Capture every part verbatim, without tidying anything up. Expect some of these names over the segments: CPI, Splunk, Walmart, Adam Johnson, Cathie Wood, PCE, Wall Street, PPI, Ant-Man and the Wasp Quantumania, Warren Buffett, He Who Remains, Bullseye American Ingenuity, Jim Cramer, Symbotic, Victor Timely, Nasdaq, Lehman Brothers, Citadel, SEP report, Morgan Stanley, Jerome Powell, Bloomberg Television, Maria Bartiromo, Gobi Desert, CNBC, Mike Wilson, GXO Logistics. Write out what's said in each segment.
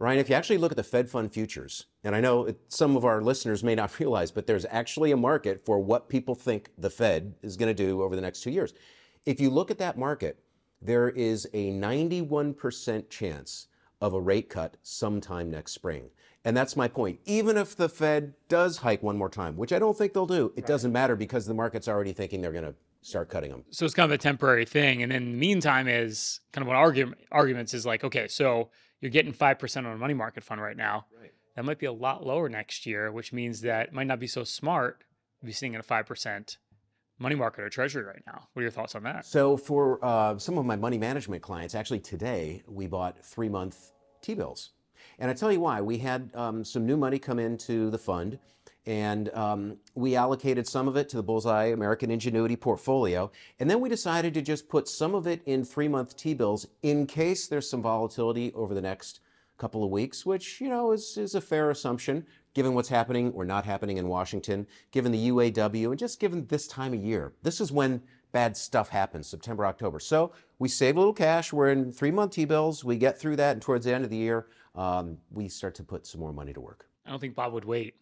Ryan, if you actually look at the Fed fund futures, and I know it, some of our listeners may not realize, but there's actually a market for what people think the Fed is going to do over the next two years. If you look at that market, there is a ninety-one percent chance of a rate cut sometime next spring. And that's my point. Even if the Fed does hike one more time, which I don't think they'll do, it right. doesn't matter because the market's already thinking they're going to start cutting them. So it's kind of a temporary thing. And then the meantime is kind of what argument, arguments is like, okay, so you're getting five percent on a money market fund right now. Right. That might be a lot lower next year, which means that it might not be so smart to be sitting at a five percent money market or treasury right now. What are your thoughts on that? So for uh, some of my money management clients, actually today, we bought three-month T-bills. And I tell you why. We had um, some new money come into the fund, and um, we allocated some of it to the Bullseye American Ingenuity portfolio. And then we decided to just put some of it in three-month T-bills in case there's some volatility over the next couple of weeks, which, you know, is, is a fair assumption, given what's happening or not happening in Washington, given the U A W, and just given this time of year. This is when bad stuff happens, September, October. So we save a little cash. We're in three-month T-bills. We get through that, and towards the end of the year, um, we start to put some more money to work. I don't think Bob would wait.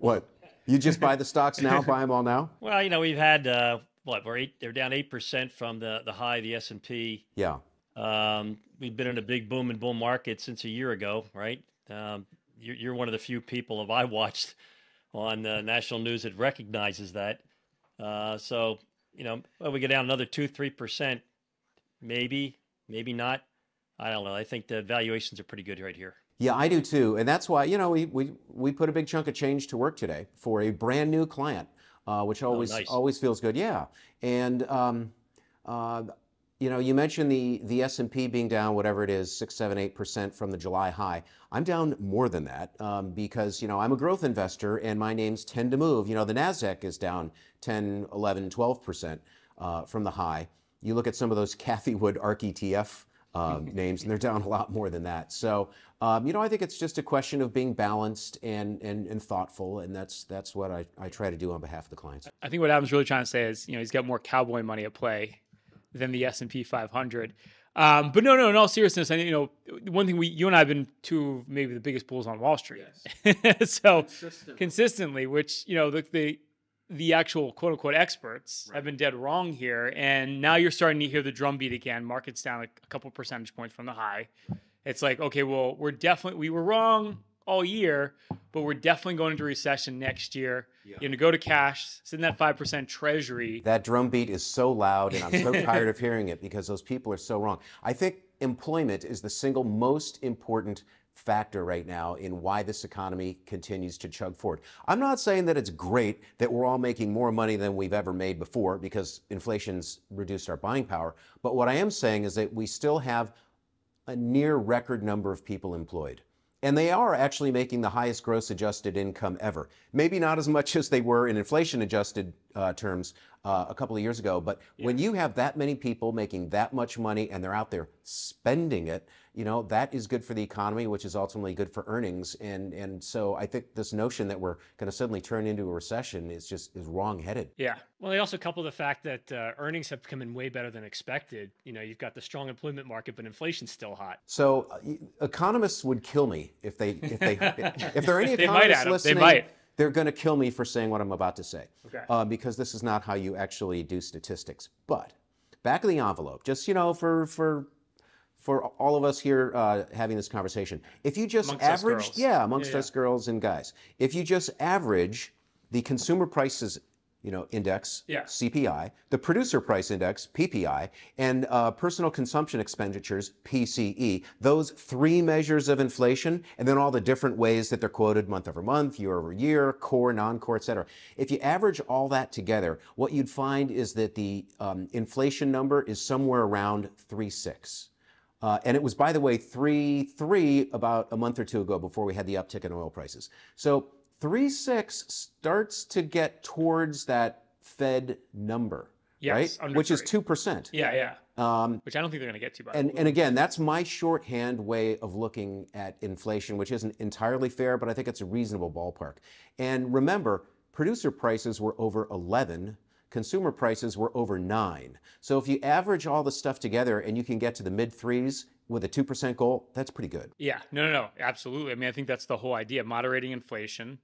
What? You just buy the stocks now, buy them all now? Well, you know, we've had, uh, what, we're eight, they're down eight percent from the, the high of the S and P. Yeah. Um, we've been in a big boom and bull market since a year ago, right? Um, you're, you're one of the few people of I watched on uh, national news that recognizes that. Uh, so, you know, well, we get down another two, three percent, maybe, maybe not. I don't know. I think the valuations are pretty good right here. Yeah, I do too. And that's why, you know, we, we, we put a big chunk of change to work today for a brand new client, uh, which always, oh, nice. always feels good. Yeah. And, um, uh, you know, you mentioned the, the S and P being down, whatever it is, six, seven, eight percent from the July high. I'm down more than that um, because, you know, I'm a growth investor and my names tend to move. You know, the Nasdaq is down ten, eleven, twelve percent uh, from the high. You look at some of those Cathie Wood ARK E T F um, names and they're down a lot more than that. So, um, you know, I think it's just a question of being balanced and, and, and thoughtful. And that's that's what I, I try to do on behalf of the clients. I think what Adam's really trying to say is, you know, he's got more cowboy money at play than the S and P five hundred. Um, but no, no, in all seriousness, I, you know, one thing we, you and I have been two of maybe the biggest bulls on Wall Street. Yes. So consistently. consistently, which, you know, the, the, the actual quote unquote experts right. have been dead wrong here. And now you're starting to hear the drumbeat again, market's down a, a couple percentage points from the high. It's like, okay, well, we're definitely, we were wrong all year, but we're definitely going into recession next year. Yeah. You're gonna go to cash, sit in that five percent treasury. That drumbeat is so loud and I'm so tired of hearing it because those people are so wrong. I think employment is the single most important factor right now in why this economy continues to chug forward. I'm not saying that it's great that we're all making more money than we've ever made before because inflation's reduced our buying power. But what I am saying is that we still have a near record number of people employed. And they are actually making the highest gross adjusted income ever. Maybe not as much as they were in inflation adjusted uh, terms uh, a couple of years ago, but yeah. when you have that many people making that much money and they're out there spending it, you know, that is good for the economy, which is ultimately good for earnings. And and so I think this notion that we're going to suddenly turn into a recession is just is wrong-headed. Yeah. Well, they also couple the fact that uh, earnings have come in way better than expected. You know, you've got the strong employment market, but inflation's still hot. So uh, economists would kill me if they if they if there are any economists they might, Adam. listening. They might. They're going to kill me for saying what I'm about to say, okay. uh, because this is not how you actually do statistics. But back of the envelope, just, you know, for for for all of us here uh, having this conversation, if you just amongst average, yeah, amongst yeah, yeah. us girls and guys, if you just average the consumer prices, you know, index, yeah. C P I, the producer price index, P P I, and uh, personal consumption expenditures, P C E, those three measures of inflation, and then all the different ways that they're quoted month over month, year over year, core, non-core, et cetera. If you average all that together, what you'd find is that the um, inflation number is somewhere around three point six. Uh, and it was, by the way, three point three about a month or two ago before we had the uptick in oil prices. So three point six starts to get towards that Fed number, yes, right? Which three. Is two percent. Yeah, yeah. Um, which I don't think they're going to get to. By and, and again, that's my shorthand way of looking at inflation, which isn't entirely fair, but I think it's a reasonable ballpark. And remember, producer prices were over eleven. Consumer prices were over nine. So if you average all the stuff together and you can get to the mid threes with a two percent goal, that's pretty good. Yeah, no, no, no, absolutely. I mean, I think that's the whole idea, moderating inflation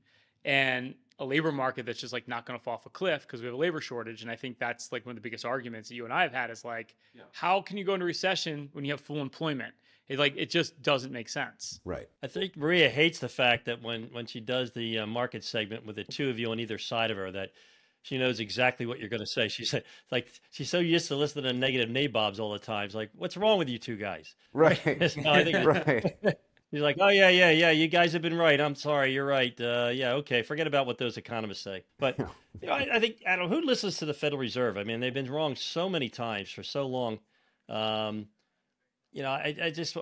and a labor market that's just like not going to fall off a cliff because we have a labor shortage. And I think that's like one of the biggest arguments that you and I have had is like, yeah. how can you go into recession when you have full employment? It, like, it just doesn't make sense. Right. I think Maria hates the fact that when, when she does the uh, market segment with the two of you on either side of her, that she knows exactly what you're going to say. She said, like, she's so used to listening to negative nabobs all the time. She's like, what's wrong with you two guys? Right. No, I think right. She's like, oh, yeah, yeah, yeah. You guys have been right. I'm sorry. You're right. Uh, yeah. Okay. Forget about what those economists say. But you know, I, I think, Adam, who listens to the Federal Reserve? I mean, they've been wrong so many times for so long. Um, you know, I, I just,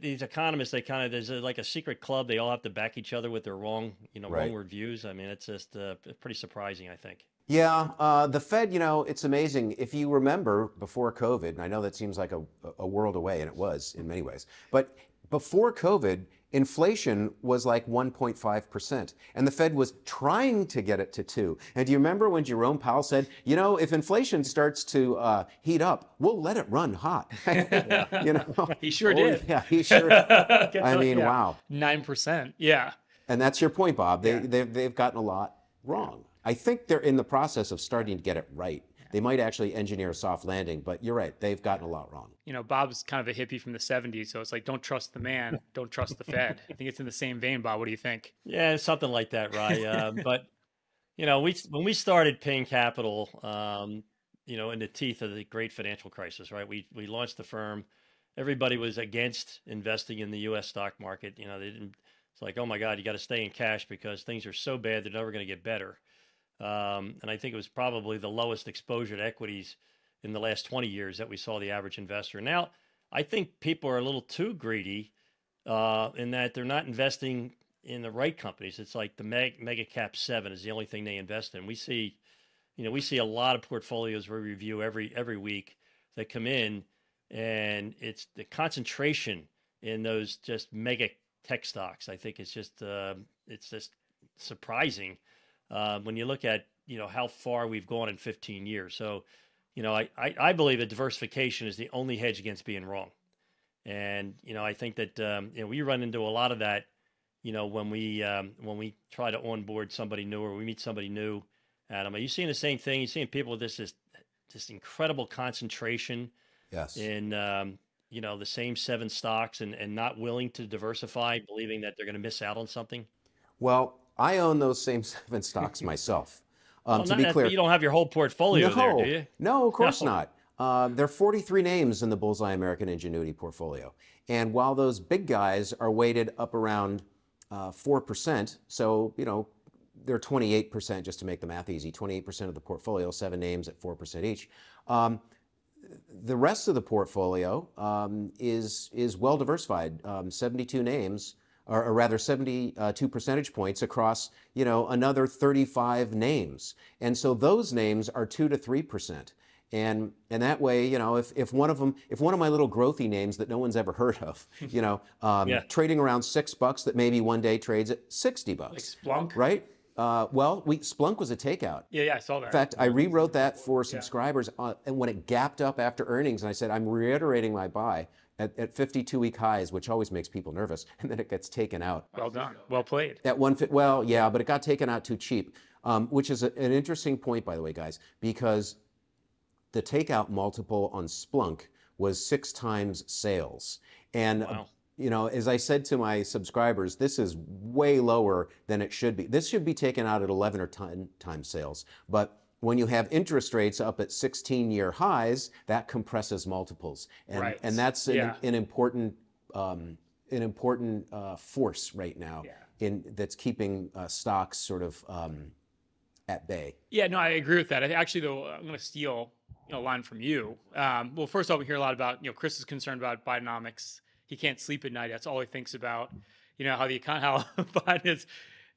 these economists, they kind of, there's a, like a secret club. They all have to back each other with their wrong, you know, right. wrong reviews. I mean, it's just uh, pretty surprising, I think. Yeah, uh, the Fed, you know, it's amazing. If you remember before COVID, and I know that seems like a, a world away, and it was in many ways, but before COVID, inflation was like one point five percent, and the Fed was trying to get it to two. And do you remember when Jerome Powell said, you know, if inflation starts to uh, heat up, we'll let it run hot. You know, He sure oh, did. Yeah, he sure did. I mean, yeah. wow. nine percent, yeah. And that's your point, Bob. They, yeah. they've, they've gotten a lot wrong. I think they're in the process of starting to get it right. They might actually engineer a soft landing, but you're right. They've gotten a lot wrong. You know, Bob's kind of a hippie from the seventies. So it's like, don't trust the man, don't trust the Fed. I think it's in the same vein, Bob. What do you think? Yeah, something like that, Ryan. Uh, but, you know, we when we started paying capital, um, you know, in the teeth of the great financial crisis, right? We, we launched the firm. Everybody was against investing in the U S stock market. You know, they didn't, it's like, oh my God, you got to stay in cash because things are so bad, they're never going to get better. Um, and I think it was probably the lowest exposure to equities in the last twenty years that we saw the average investor. Now, I think people are a little too greedy uh, in that they're not investing in the right companies. It's like the meg mega cap seven is the only thing they invest in. We see, you know, we see a lot of portfolios we review every every week that come in, and it's the concentration in those just mega tech stocks. I think it's just uh, it's just surprising. Uh, when you look at, you know, how far we've gone in fifteen years. So, you know, I, I, I believe that diversification is the only hedge against being wrong. And, you know, I think that, um, you know, we run into a lot of that, you know, when we, um, when we try to onboard somebody new or we meet somebody new. Adam, are you seeing the same thing? You're seeing people with this, this, this incredible concentration yes. in, um, you know, the same seven stocks and, and not willing to diversify, believing that they're going to miss out on something? Well, I own those same seven stocks myself. Um, well, to be clear, you don't have your whole portfolio no, there, do you? No, of course no. not. Uh, there are forty-three names in the Bullseye American Ingenuity portfolio. And while those big guys are weighted up around uh, four percent, so, you know, they're twenty-eight percent, just to make the math easy, twenty-eight percent of the portfolio, seven names at four percent each. Um, the rest of the portfolio um, is, is well diversified, um, seventy-two names. Or, or rather seventy-two percentage points across, you know, another thirty-five names. And so those names are two to three percent. And and that way, you know, if, if one of them, if one of my little growthy names that no one's ever heard of, you know, um, yeah. trading around six bucks that maybe one day trades at sixty bucks. Like Splunk? Right? Uh, well, we, Splunk was a takeout. Yeah, yeah, I saw that. In fact, I rewrote that for subscribers yeah. on, and when it gapped up after earnings, and I said, I'm reiterating my buy at, at fifty-two week highs, which always makes people nervous, and then it gets taken out. Well done. Well played. At one, well, yeah, but it got taken out too cheap, um, which is a, an interesting point, by the way, guys, because the takeout multiple on Splunk was six times sales. And wow. You know, as I said to my subscribers, this is way lower than it should be. This should be taken out at eleven or ten times sales. But when you have interest rates up at sixteen year highs, that compresses multiples. And, right. and that's an, yeah. an important, um, an important uh, force right now yeah. in that's keeping uh, stocks sort of um, at bay. Yeah, no, I agree with that. Actually, though, I'm going to steal you know, a line from you. Um, well, first off, we hear a lot about, you know, Chris is concerned about Bidenomics. He can't sleep at night. That's all he thinks about, you know, how the econ, how Biden is,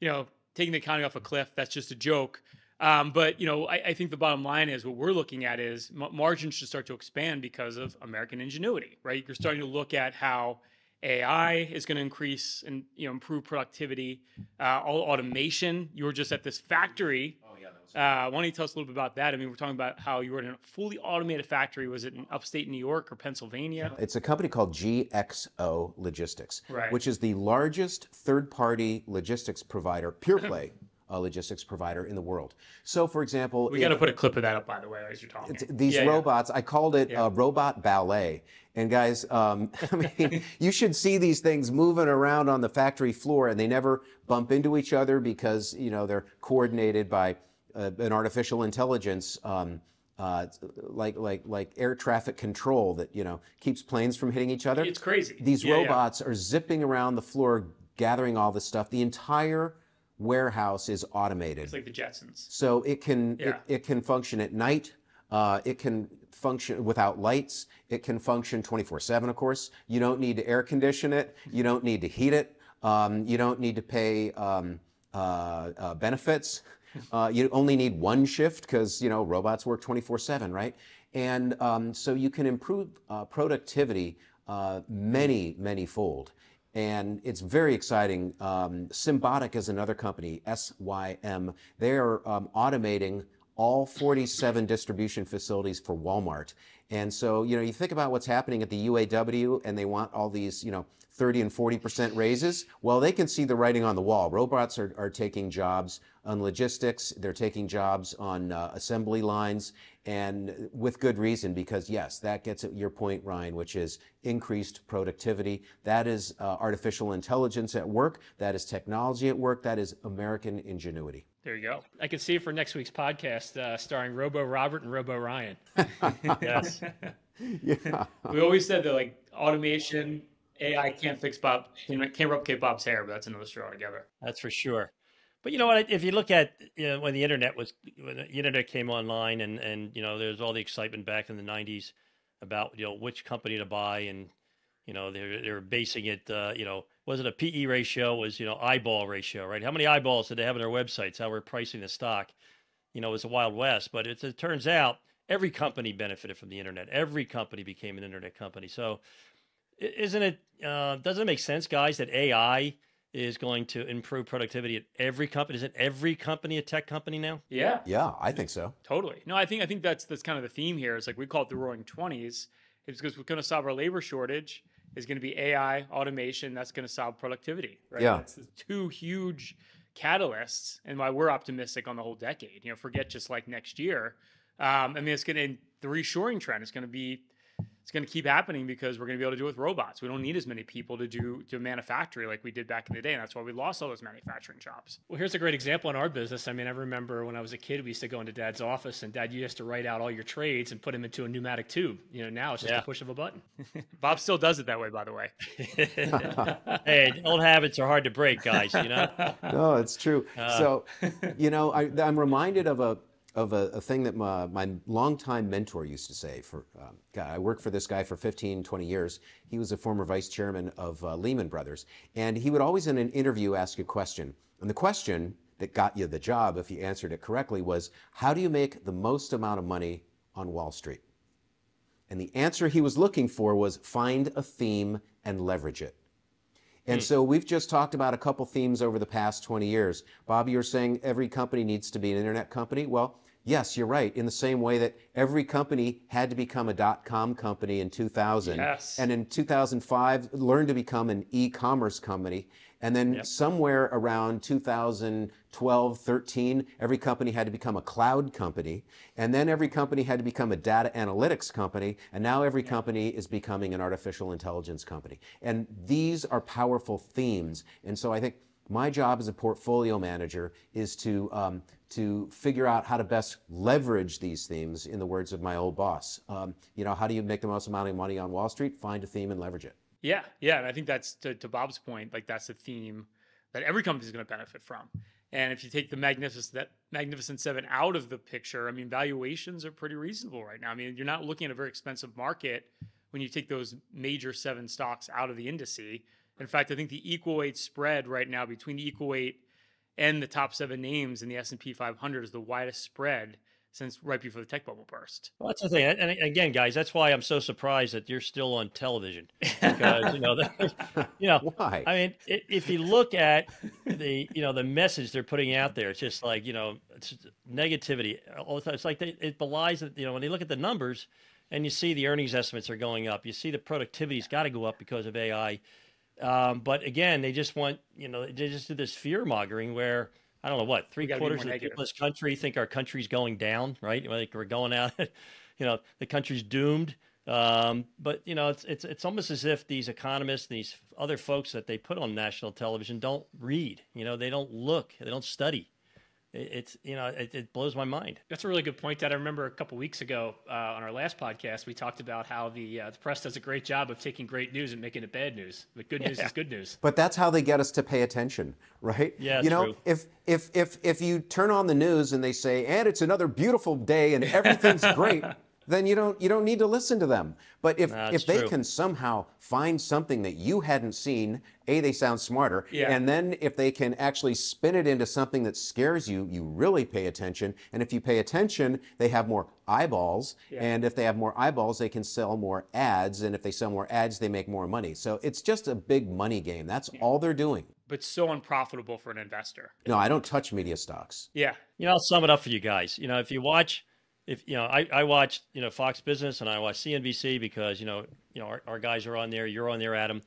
you know, taking the economy off a cliff. That's just a joke. Um, but, you know, I, I think the bottom line is what we're looking at is margins should start to expand because of American ingenuity, right? You're starting to look at how A I is going to increase and you know improve productivity. Uh, all automation. You were just at this factory. Oh yeah. That was uh, why don't you tell us a little bit about that? I mean, we're talking about how you were in a fully automated factory. Was it in upstate New York or Pennsylvania? It's a company called G X O Logistics, right. which is the largest third-party logistics provider, pure play. A logistics provider in the world. So, for example, we got to put a clip of that up, by the way, as you're talking. These yeah, robots, yeah. I called it yeah. uh, robot ballet. And guys, um, I mean, you should see these things moving around on the factory floor, and they never bump into each other because you know they're coordinated by uh, an artificial intelligence, um, uh, like like like air traffic control that you know keeps planes from hitting each other. It's crazy. These yeah, robots yeah. are zipping around the floor, gathering all this stuff. The entire warehouse is automated. It's like the Jetsons. So it can yeah. it, it can function at night. Uh, it can function without lights. It can function twenty-four seven, of course. You don't need to air condition it. You don't need to heat it. Um, you don't need to pay um, uh, uh, benefits. Uh, you only need one shift because you know robots work twenty-four seven, right? And um, so you can improve uh, productivity uh, many, many fold. And it's very exciting. Um, Symbotic is another company, S Y M. They are um, automating all forty-seven distribution facilities for Walmart. And so, you know, you think about what's happening at the U A W and they want all these, you know, thirty and forty percent raises. Well, they can see the writing on the wall. Robots are, are taking jobs on logistics. They're taking jobs on uh, assembly lines, and with good reason, because yes, that gets at your point, Ryan, which is increased productivity. That is uh, artificial intelligence at work. That is technology at work. That is American ingenuity. There you go. I can see for next week's podcast uh, starring Robo Robert and Robo Ryan. Yes. Yeah. We always said that like automation, A I can't fix Bob, can't replicate Bob's hair, but that's another story altogether. That's for sure. But you know what? If you look at you know, when the internet was, when the internet came online, and and you know there's all the excitement back in the nineties about you know which company to buy, and you know they're they're basing it. Uh, you know, was it a P E ratio? Was you know eyeball ratio? Right? How many eyeballs did they have on their websites? How we're pricing the stock? You know, it was the Wild West. But it, it turns out every company benefited from the internet. Every company became an internet company. So. Isn't it, uh, doesn't it make sense, guys, that A I is going to improve productivity at every company? Isn't every company a tech company now? Yeah. Yeah, I think so. Totally. No, I think I think that's that's kind of the theme here. It's like we call it the roaring twenties. It's because we're going to solve our labor shortage. It's going to be A I, automation. That's going to solve productivity, right? Yeah. It's two huge catalysts and why we're optimistic on the whole decade. You know, forget just like next year. Um, I mean, it's going to, the reshoring trend is going to be, it's going to keep happening because we're going to be able to do it with robots. We don't need as many people to do to manufacture like we did back in the day. And that's why we lost all those manufacturing jobs. Well, here's a great example in our business. I mean, I remember when I was a kid, we used to go into Dad's office and Dad, you used to write out all your trades and put them into a pneumatic tube. You know, now it's just yeah. a push of a button. Bob still does it that way, by the way. Hey, old habits are hard to break, guys, you know? No, it's true. Uh, so, you know, I, I'm reminded of a, of a, a thing that my, my longtime mentor used to say. For um, God, I worked for this guy for fifteen, twenty years. He was a former vice chairman of uh, Lehman Brothers. And he would always in an interview ask a question. And the question that got you the job, if you answered it correctly, was, how do you make the most amount of money on Wall Street? And the answer he was looking for was, find a theme and leverage it. And so we've just talked about a couple themes over the past twenty years. Bob, you're saying every company needs to be an internet company. Well, yes, you're right. In the same way that every company had to become a dot-com company in two thousand. Yes. And in two thousand five, learned to become an e-commerce company. And then yep. somewhere around two thousand twelve, thirteen, every company had to become a cloud company. And then every company had to become a data analytics company. And now every yep. company is becoming an artificial intelligence company. And these are powerful themes. And so I think my job as a portfolio manager is to, um, to figure out how to best leverage these themes, in the words of my old boss. Um, you know, how do you make the most amount of money on Wall Street? Find a theme and leverage it. Yeah, yeah, and I think that's, to, to Bob's point, like that's a theme that every company is going to benefit from. And if you take the Magnificent, that Magnificent Seven out of the picture, I mean, valuations are pretty reasonable right now. I mean, you're not looking at a very expensive market when you take those major seven stocks out of the index. In fact, I think the equal weight spread right now between the equal weight and the top seven names in the S and P five hundred is the widest spread since right before the tech bubble burst. Well, that's the thing. And again, guys, that's why I'm so surprised that you're still on television. Because, you know, that, you know, why? I mean, if you look at the, you know, the message they're putting out there, it's just like, you know, it's negativity all the time. It's like they, it belies that, you know, when you look at the numbers and you see the earnings estimates are going up, you see the productivity's got to go up because of A I. Um, but again, they just want, you know, they just do this fear mongering where, I don't know what, three quarters of the people in this country think our country's going down, right? Like we're going out, you know, the country's doomed. Um, but, you know, it's, it's, it's almost as if these economists, these other folks that they put on national television don't read, you know, they don't look, they don't study. It, it's, you know, it, it blows my mind. That's a really good point that I remember a couple of weeks ago uh, on our last podcast, we talked about how the, uh, the press does a great job of taking great news and making it bad news. But good news yeah. is good news. But that's how they get us to pay attention, right? Yeah, you know, true. if, If, if, if you turn on the news and they say, and it's another beautiful day and everything's great, then you don't, you don't need to listen to them. But if, no, if they true. can somehow find something that you hadn't seen, A, they sound smarter. Yeah. And then if they can actually spin it into something that scares you, you really pay attention. And if you pay attention, they have more eyeballs. Yeah. And if they have more eyeballs, they can sell more ads. And if they sell more ads, they make more money. So it's just a big money game. That's yeah. all they're doing. But so unprofitable for an investor. No, I don't touch media stocks. Yeah. You know, I'll sum it up for you guys. You know, if you watch, if, you know, I, I watch, you know, Fox Business and I watch C N B C because, you know, you know, our, our guys are on there, you're on there, Adam.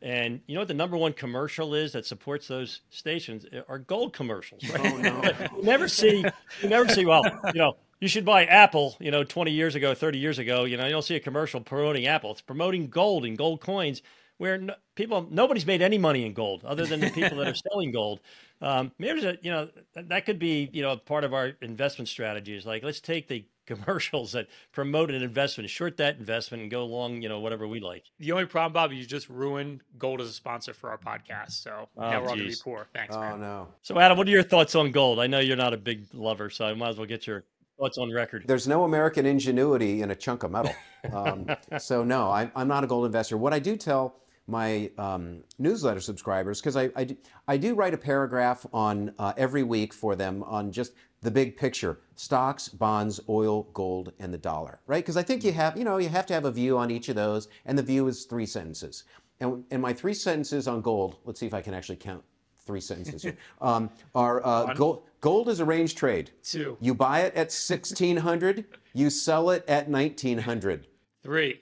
And you know what the number one commercial is that supports those stations are gold commercials, right? Oh, no. you never see, you never see, well, you know, you should buy Apple, you know, twenty years ago, thirty years ago, you know, you don't see a commercial promoting Apple. It's promoting gold and gold coins. Where no, people, nobody's made any money in gold other than the people that are selling gold. Um, maybe there's a, you know, that could be, you know, part of our investment strategy is like, let's take the commercials that promote an investment, short that investment and go long, you know, whatever we like. The only problem, Bob, you just ruined gold as a sponsor for our podcast. So oh, now we're all going to be poor. Thanks, oh, man. No. So Adam, what are your thoughts on gold? I know you're not a big lover, so I might as well get your thoughts on record. There's no American ingenuity in a chunk of metal. Um, so no, I, I'm not a gold investor. What I do tell my um, newsletter subscribers, because I, I, do, I do write a paragraph on uh, every week for them on just the big picture, stocks, bonds, oil, gold, and the dollar, right? Because I think you have, you know, you have to have a view on each of those, and the view is three sentences. And, and my three sentences on gold, let's see if I can actually count three sentences here, um, are uh, gold, gold is a range trade. Two. You buy it at sixteen hundred, you sell it at nineteen hundred. Three.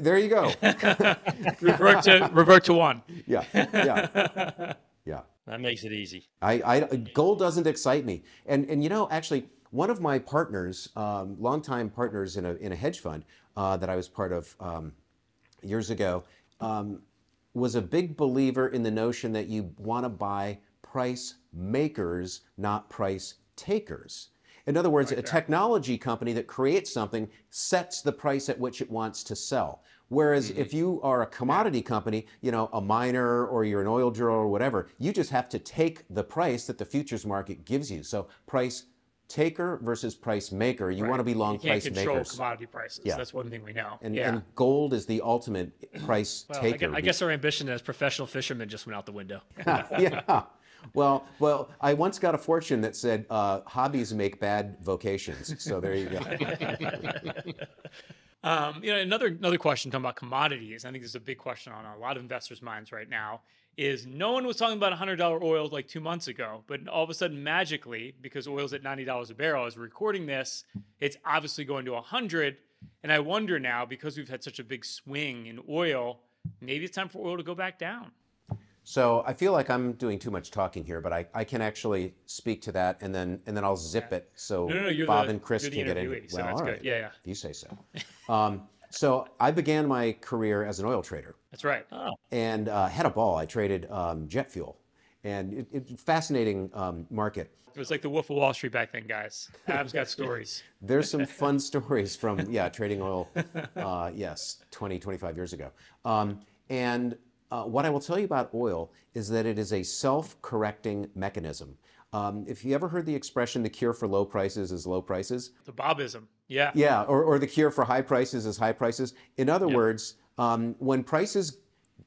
There you go. revert to revert to one. Yeah, yeah, yeah. That makes it easy. I, I gold doesn't excite me, and and you know actually one of my partners, um, longtime partners in a in a hedge fund uh, that I was part of um, years ago, um, was a big believer in the notion that you want to buy price makers, not price takers. In other words, like a technology company that creates something sets the price at which it wants to sell. Whereas mm-hmm. if you are a commodity company, you know, a miner or you're an oil driller or whatever, you just have to take the price that the futures market gives you. So price taker versus price maker. You right. want to be long you can't price control makers. Control commodity prices. Yeah. That's one thing we know. And, yeah. and gold is the ultimate price well, taker. I guess, I guess our ambition as professional fishermen just went out the window. yeah. Well, well, I once got a fortune that said uh, hobbies make bad vocations. So there you go. um, you know, another another question talking about commodities. I think this is a big question on a lot of investors' minds right now. Is no one was talking about one hundred dollar oil like two months ago, but all of a sudden, magically, because oil's at ninety dollars a barrel, as we're recording this, it's obviously going to one hundred. And I wonder now, because we've had such a big swing in oil, maybe it's time for oil to go back down. So I feel like I'm doing too much talking here, but I, I can actually speak to that, and then and then I'll zip it so no, no, no, Bob the, and Chris can get in. Well, so all right, yeah, yeah. If you say so. um, so I began my career as an oil trader. That's right. Oh. And uh, had a ball. I traded um, jet fuel, and it, it fascinating um, market. It was like the Wolf of Wall Street back then, guys. Adam's got stories. There's some fun stories from yeah trading oil. Uh, yes, twenty, twenty-five years ago, um, and. Uh, what I will tell you about oil is that it is a self-correcting mechanism. Um, if you ever heard the expression, the cure for low prices is low prices. The Bobism, yeah. Yeah, or, or the cure for high prices is high prices. In other yeah. words, um, when prices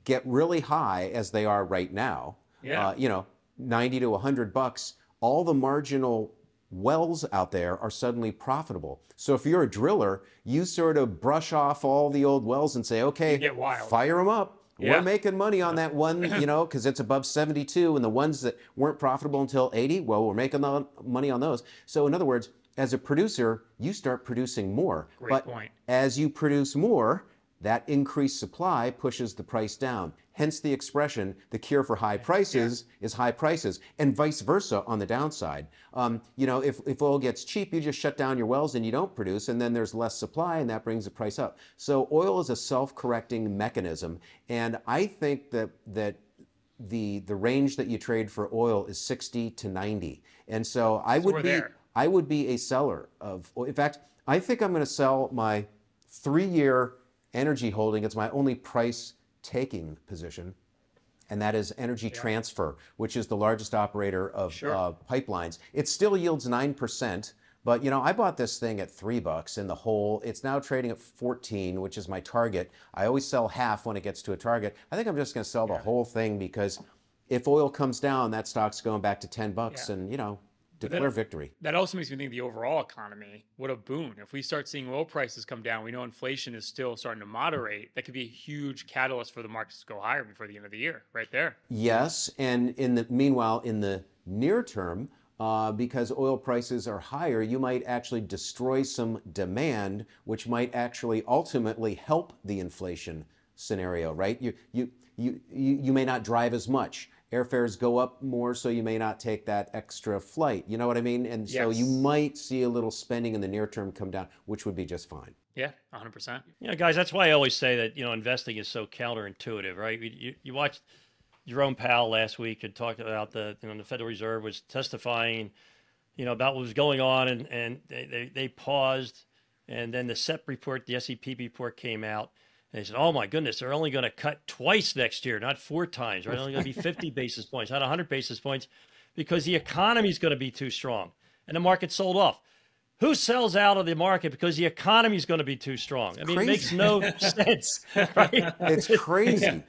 get really high, as they are right now, yeah. uh, you know, ninety to one hundred bucks, all the marginal wells out there are suddenly profitable. So if you're a driller, you sort of brush off all the old wells and say, okay, get wild. Fire them up. Yeah. We're making money on that one, you know, because it's above seventy-two, and the ones that weren't profitable until eighty, well, we're making the money on those. So in other words, as a producer, you start producing more. Great but point. As you produce more, that increased supply pushes the price down. Hence the expression, the cure for high prices yeah. is high prices, and vice versa on the downside. Um, you know, if, if oil gets cheap, you just shut down your wells and you don't produce, and then there's less supply, and that brings the price up. So oil is a self-correcting mechanism, and I think that, that the, the range that you trade for oil is sixty to ninety. And so I, so would, be, I would be a seller of oil. In fact, I think I'm gonna sell my three-year energy holding. It's my only price taking position, and that is Energy yeah. Transfer, which is the largest operator of sure. uh, pipelines. It still yields nine percent, but you know, I bought this thing at three bucks in the hole. It's now trading at fourteen, which is my target. I always sell half when it gets to a target. I think I'm just gonna sell yeah. the whole thing, because if oil comes down, that stock's going back to ten bucks yeah. and you know, declare that, victory. That also makes me think the overall economy, what a boon. If we start seeing oil prices come down, we know inflation is still starting to moderate. That could be a huge catalyst for the markets to go higher before the end of the year, right there. Yes, and in the meanwhile, in the near term, uh, because oil prices are higher, you might actually destroy some demand, which might actually ultimately help the inflation scenario, right? You, you, you, you, you may not drive as much. Airfares go up more, so you may not take that extra flight. You know what I mean? And yes. so you might see a little spending in the near term come down, which would be just fine. Yeah, one hundred percent. You know, guys, that's why I always say that, you know, investing is so counterintuitive, right? You, you watched Jerome Powell last week and talked about the, you know, the Federal Reserve was testifying, you know, about what was going on, and, and they, they, they paused. And then the S E P report, the S E P report came out. And they said, oh my goodness, they're only going to cut twice next year, not four times, right? They're only going to be fifty basis points, not one hundred basis points, because the economy is going to be too strong. And the market sold off. Who sells out of the market because the economy is going to be too strong? I mean, crazy. It makes no sense, right? It's crazy.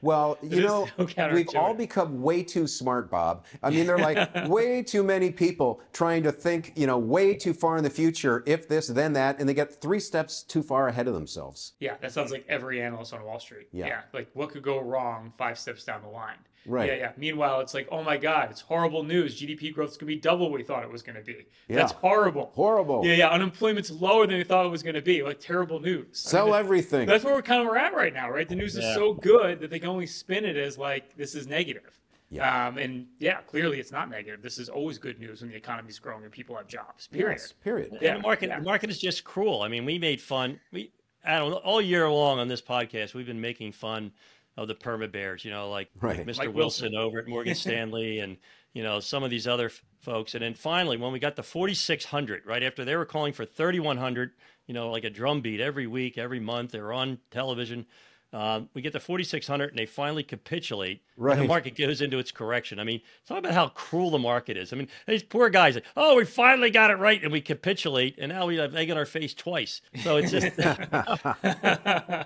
Well, you it know, so we've all become way too smart, Bob. I mean, they're like way too many people trying to think, you know, way too far in the future, if this, then that, and they get three steps too far ahead of themselves. Yeah, that sounds like every analyst on Wall Street. Yeah, yeah, like what could go wrong five steps down the line? Right. Yeah, yeah. Meanwhile, it's like, oh my God, it's horrible news. G D P growth is going to be double what we thought it was going to be. Yeah. That's horrible. Horrible. Yeah, yeah. Unemployment's lower than we thought it was going to be. Like terrible news. Sell I mean, everything. That's where we're kind of we're at right now, right? The news yeah. is so good that they can only spin it as like this is negative. Yeah. Um, and yeah, clearly it's not negative. This is always good news when the economy's growing and people have jobs. Period. Yes, period. Yeah. The market, yeah. the market is just cruel. I mean, we made fun. We, I don't know, all year long on this podcast, we've been making fun of the perma bears, you know, like, right. like Mister Mike Wilson, Wilson over at Morgan Stanley and, you know, some of these other folks. And then finally, when we got to forty-six hundred, right after they were calling for thirty-one hundred, you know, like a drumbeat every week, every month, they were on television. Um, we get to forty-six hundred and they finally capitulate. Right. And the market goes into its correction. I mean, talk about how cruel the market is. I mean, these poor guys, like, oh, we finally got it right. And we capitulate. And now we have egg on our face twice. So it's just.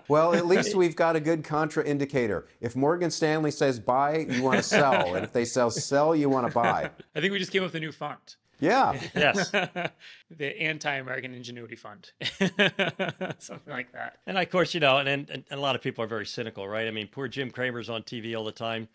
Well, at least we've got a good contra indicator. If Morgan Stanley says buy, you want to sell. And if they sell sell, you want to buy. I think we just came up with a new font. Yeah. Yes. The anti-American Ingenuity Fund. Something like that. And of course, you know, and, and, and a lot of people are very cynical, right? I mean, poor Jim Cramer's on T V all the time.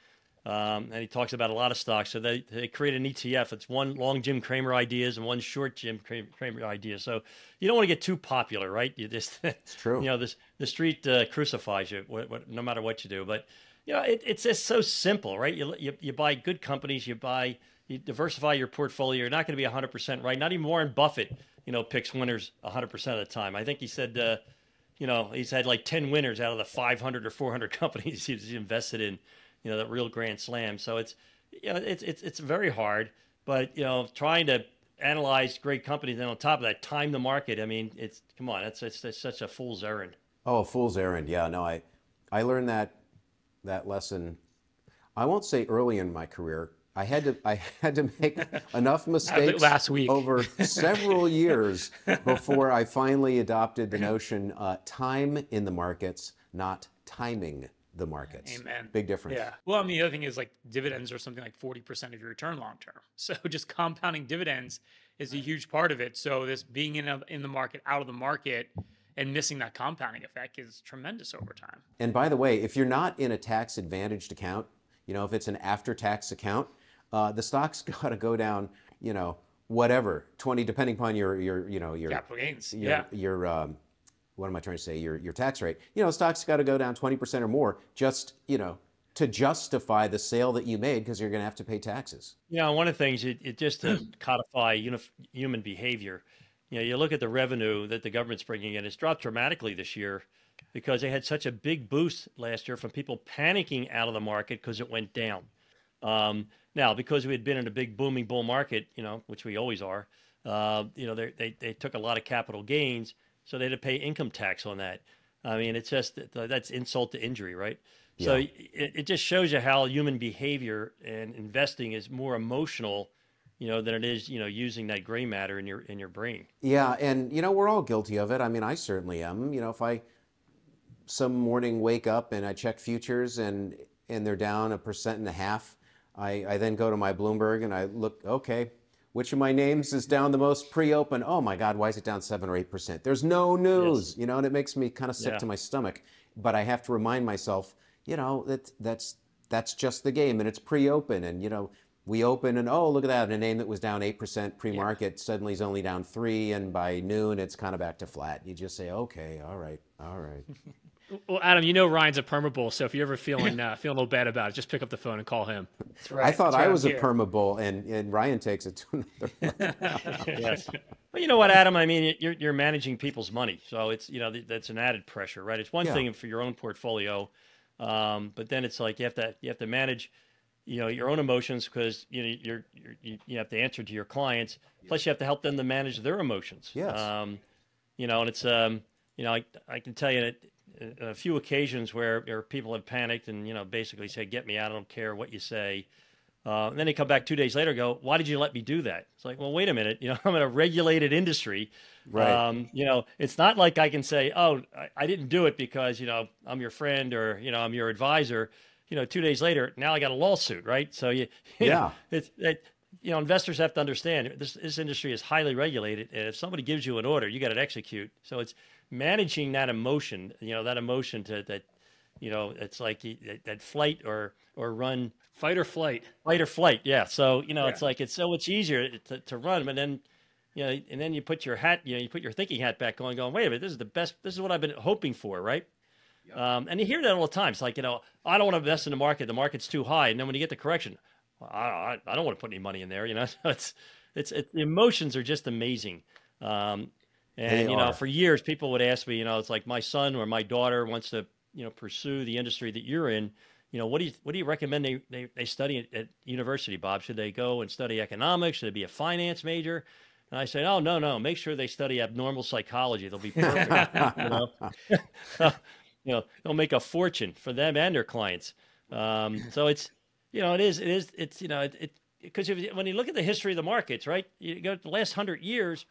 Um, and he talks about a lot of stocks. So they, they create an E T F. It's one long Jim Cramer ideas and one short Jim Cramer ideas. So you don't want to get too popular, right? You just, it's true. You know, this, the street uh, crucifies you what, what, no matter what you do. But, you know, it, it's just so simple, right? You, you, you buy good companies, you buy... You diversify your portfolio. You're not going to be one hundred percent right. Not even Warren Buffett, you know, picks winners one hundred percent of the time. I think he said, uh, you know, he's had like ten winners out of the five hundred or four hundred companies he's invested in, you know, that real grand slam. So it's, you know, it's, it's, it's very hard, but, you know, trying to analyze great companies and on top of that, time the market. I mean, it's, come on, that's, it's, it's such a fool's errand. Oh, fool's errand. Yeah, no, I, I learned that, that lesson. I won't say early in my career, I had to I had to make enough mistakes last week over several years before I finally adopted the notion uh, time in the markets, not timing the markets. Amen. Big difference. Yeah. Well, I mean, the other thing is like dividends are something like forty percent of your return long term. So just compounding dividends is a huge part of it. So this being in a, in the market, out of the market, and missing that compounding effect is tremendous over time. And by the way, if you're not in a tax advantaged account, you know, if it's an after tax account, uh, the stock's got to go down, you know, whatever, twenty, depending upon your, your, you know, your capital gains, your, yeah, your, um, what am I trying to say? Your, your tax rate, you know, the stock's got to go down twenty percent or more, just, you know, to justify the sale that you made, because you're going to have to pay taxes. Yeah. You know, one of the things it, it just to codify human behavior, you know, you look at the revenue that the government's bringing in, it's dropped dramatically this year because they had such a big boost last year from people panicking out of the market because it went down. Um, now, because we had been in a big booming bull market, you know, which we always are, uh, you know, they, they, they took a lot of capital gains, so they had to pay income tax on that. I mean, it's just, that's insult to injury, right? Yeah. So it, it just shows you how human behavior and investing is more emotional, you know, than it is, you know, using that gray matter in your, in your brain. Yeah. And, you know, we're all guilty of it. I mean, I certainly am. You know, if I some morning wake up and I check futures and, and they're down a percent and a half, I, I then go to my Bloomberg and I look, okay, which of my names is down the most pre-open? Oh my God, why is it down seven or eight percent? There's no news, yes. you know, and it makes me kind of sick yeah. to my stomach, but I have to remind myself, you know, that that's, that's just the game and it's pre-open and, you know, we open and, oh, look at that, a name that was down eight percent pre-market yeah. suddenly is only down three, and by noon it's kind of back to flat. You just say, okay, all right, all right. Well, Adam, you know Ryan's a perma bull, so if you're ever feeling uh, feeling a little bad about it, just pick up the phone and call him. That's right. I thought That's I was here. a perma bull, and, and Ryan takes it to another level. Yes. Well, you know what, Adam? I mean, you're, you're managing people's money, so it's, you know, that's an added pressure, right? It's one yeah. thing for your own portfolio, um, but then it's like you have to you have to manage you know, your own emotions, because you know, you're, you're, you have to answer to your clients. Plus you have to help them to manage their emotions. Yes. Um, you know, and it's, um, you know, I, I can tell you that a few occasions where, where people have panicked and, you know, basically say, get me out. I don't care what you say. Uh, and then they come back two days later and go, why did you let me do that? It's like, well, wait a minute, you know, I'm in a regulated industry. Right. Um, you know, it's not like I can say, oh, I, I didn't do it because, you know, I'm your friend or, you know, I'm your advisor. You know, two days later, now I got a lawsuit, right? So you, you yeah, know, it's it, you know, investors have to understand this. This industry is highly regulated, and if somebody gives you an order, you got to execute. So it's managing that emotion, you know, that emotion to that, you know, it's like you, that, that flight or or run, fight or flight, fight or flight. Yeah. So you know, yeah. it's like it's so it's easier to, to run, but then, you know, and then you put your hat, you know, you put your thinking hat back on, going, wait a minute, this is the best. This is what I've been hoping for, right? Um, and you hear that all the time. It's like, you know, I don't want to invest in the market. The market's too high. And then when you get the correction, well, I, I don't want to put any money in there. You know, so it's, it's, it's, the emotions are just amazing. Um, and, they you know, are. For years, people would ask me, you know, it's like my son or my daughter wants to, you know, pursue the industry that you're in. You know, what do you, what do you recommend they, they, they study at university, Bob? Should they go and study economics? Should it be a finance major? And I said, oh, no, no, make sure they study abnormal psychology. They'll be perfect. you know? so, You know, they'll make a fortune for them and their clients. Um, so it's, you know, it is, it is, it's, you know, it, because it, when you look at the history of the markets, right, you go to the last hundred years,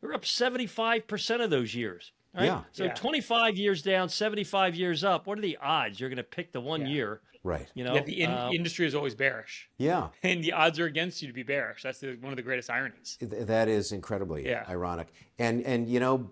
we're up seventy-five percent of those years, right? Yeah. So yeah. twenty-five years down, seventy-five years up, what are the odds you're going to pick the one yeah. year? Right. You know, yeah, the in um, industry is always bearish. Yeah. And the odds are against you to be bearish. That's the, one of the greatest ironies. That is incredibly yeah. ironic. And, and, you know,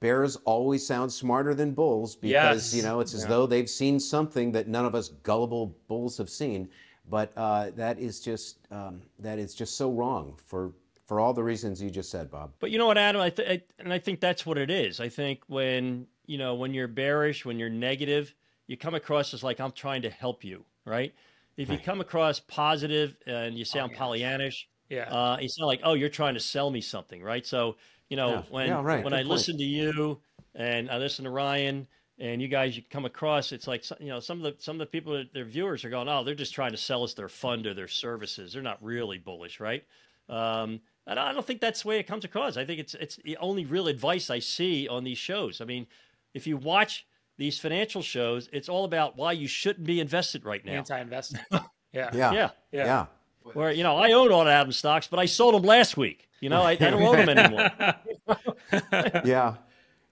bears always sound smarter than bulls because, yes. you know, it's as yeah. though they've seen something that none of us gullible bulls have seen. But uh, that is just um, that is just so wrong for for all the reasons you just said, Bob. But you know what, Adam, I th I, and I think that's what it is. I think when, you know, when you're bearish, when you're negative, you come across as like, I'm trying to help you, right? If right. you come across positive and you sound oh, yes. Pollyannish, yeah. uh, you sound like, oh, you're trying to sell me something, right? So, you know, yeah. when, yeah, right. when I point. listen to you and I listen to Ryan and you guys, you come across, it's like, you know, some of the, some of the people, their viewers are going, oh, they're just trying to sell us their fund or their services. They're not really bullish. Right. Um, and I don't think that's the way it comes across. I think it's, it's the only real advice I see on these shows. I mean, if you watch these financial shows, it's all about why you shouldn't be invested right now. Anti-investing. yeah. yeah. Yeah. Yeah. Yeah. Where, you know, I own all Adam's stocks, but I sold them last week. You know, I, I don't own them anymore. yeah.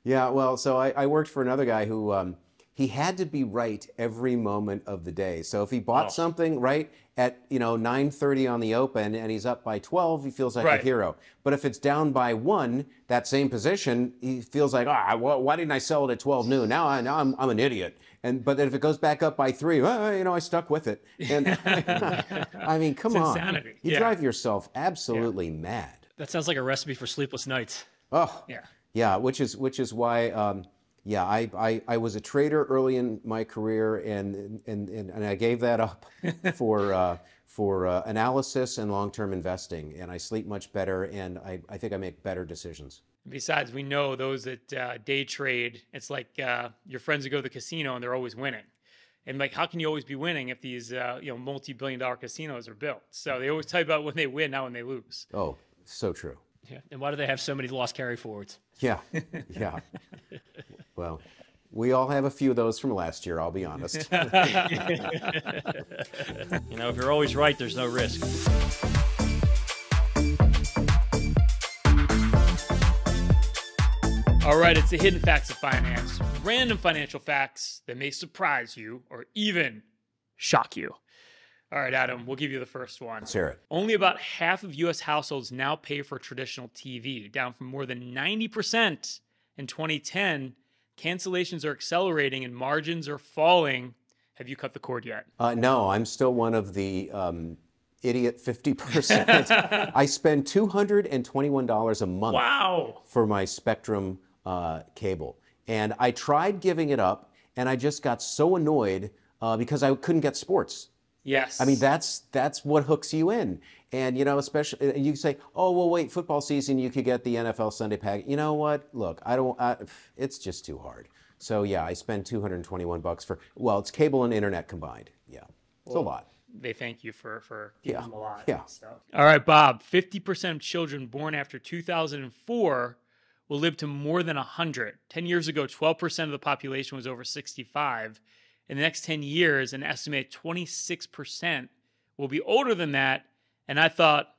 Yeah. Well, so I, I worked for another guy who, um, he had to be right every moment of the day. So if he bought oh. something right at, you know, nine thirty on the open and he's up by twelve, he feels like right. a hero. But if it's down by one, that same position, he feels like, ah, oh, why didn't I sell it at twelve noon? Now, I, now I'm, I'm an idiot. And but if it goes back up by three, well, you know, I stuck with it. And I mean, come it's on, insanity. You yeah. drive yourself absolutely yeah. mad. That sounds like a recipe for sleepless nights. Oh, yeah, yeah, which is which is why. Um, Yeah, I, I, I was a trader early in my career, and and, and, and I gave that up for uh, for uh, analysis and long-term investing. And I sleep much better, and I, I think I make better decisions. Besides, we know those that uh, day trade, it's like uh, your friends who go to the casino and they're always winning. And like, how can you always be winning if these uh, you know multi-billion dollar casinos are built? So they always talk about when they win, not when they lose. Oh, so true. Yeah, and why do they have so many loss carry forwards? Yeah, yeah. Well, we all have a few of those from last year, I'll be honest. You know, if you're always right, there's no risk. All right, it's the hidden facts of finance. Random financial facts that may surprise you or even shock you. All right, Adam, we'll give you the first one. Let's hear it. Only about half of U S households now pay for traditional T V, down from more than ninety percent in twenty ten. Cancellations are accelerating and margins are falling. Have you cut the cord yet? Uh, no, I'm still one of the um, idiot fifty percent. I spend two hundred twenty-one dollars a month wow. for my Spectrum uh, cable. And I tried giving it up, and I just got so annoyed uh, because I couldn't get sports. Yes. I mean, that's that's what hooks you in. And, you know, especially, and you say, oh, well, wait, football season, you could get the N F L Sunday pack. You know what? Look, I don't, I, it's just too hard. So, yeah, I spend two hundred twenty-one bucks for, well, it's cable and internet combined. Yeah, it's well, a lot. They thank you for, for giving yeah. them a lot. Yeah. So. All right, Bob, fifty percent of children born after two thousand four will live to more than one hundred. ten years ago, twelve percent of the population was over sixty-five. In the next ten years, an estimated twenty-six percent will be older than that. And I thought,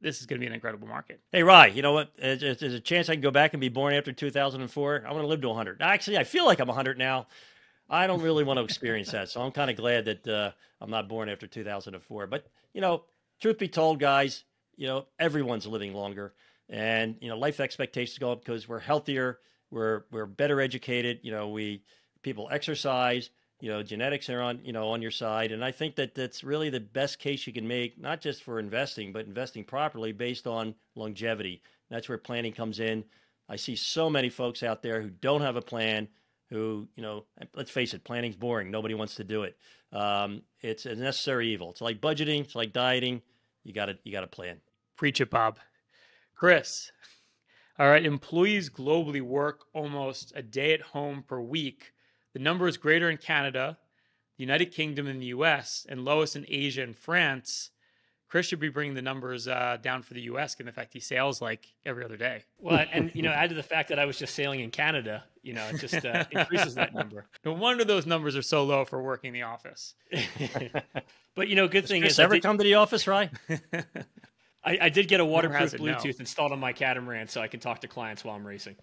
this is going to be an incredible market. Hey, Rye, you know what? There's a chance I can go back and be born after two thousand four. I want to live to one hundred. Actually, I feel like I'm one hundred now. I don't really want to experience that. So I'm kind of glad that uh, I'm not born after two thousand four. But, you know, truth be told, guys, you know, everyone's living longer. And, you know, life expectations go up because we're healthier. We're, we're better educated. You know, we... people exercise, you know, genetics are on, you know, on your side. And I think that that's really the best case you can make, not just for investing, but investing properly based on longevity. That's where planning comes in. I see so many folks out there who don't have a plan, who, you know, let's face it, planning's boring. Nobody wants to do it. Um, it's a necessary evil. It's like budgeting. It's like dieting. You gotta, you gotta plan. Preach it, Bob. Chris. All right. Employees globally work almost a day at home per week. The number is greater in Canada, the United Kingdom, and the U S, and lowest in Asia and France. Chris should be bringing the numbers uh, down for the U S, given the fact he sails like every other day. Well, and you know, add to the fact that I was just sailing in Canada, you know, it just uh, increases that number. No wonder those numbers are so low for working the office. But you know, good Does thing Chris is, ever did... come to the office, Ryan? I, I did get a waterproof Bluetooth no. installed on my catamaran so I can talk to clients while I'm racing.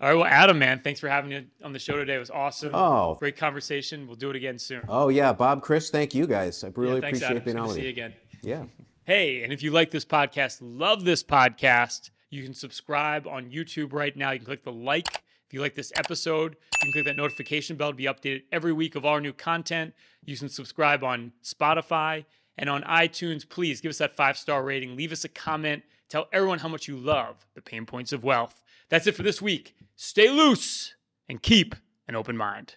All right. Well, Adam, man, thanks for having me on the show today. It was awesome. Oh, great conversation. We'll do it again soon. Oh, yeah. Bob, Chris, thank you guys. I really yeah, thanks, appreciate Adam. being on with you. See you again. Yeah. Hey, and if you like this podcast, love this podcast, you can subscribe on YouTube right now. You can click the like. If you like this episode, you can click that notification bell to be updated every week of our new content. You can subscribe on Spotify. And on iTunes, please give us that five-star rating. Leave us a comment. Tell everyone how much you love the pain points of wealth. That's it for this week. Stay loose and keep an open mind.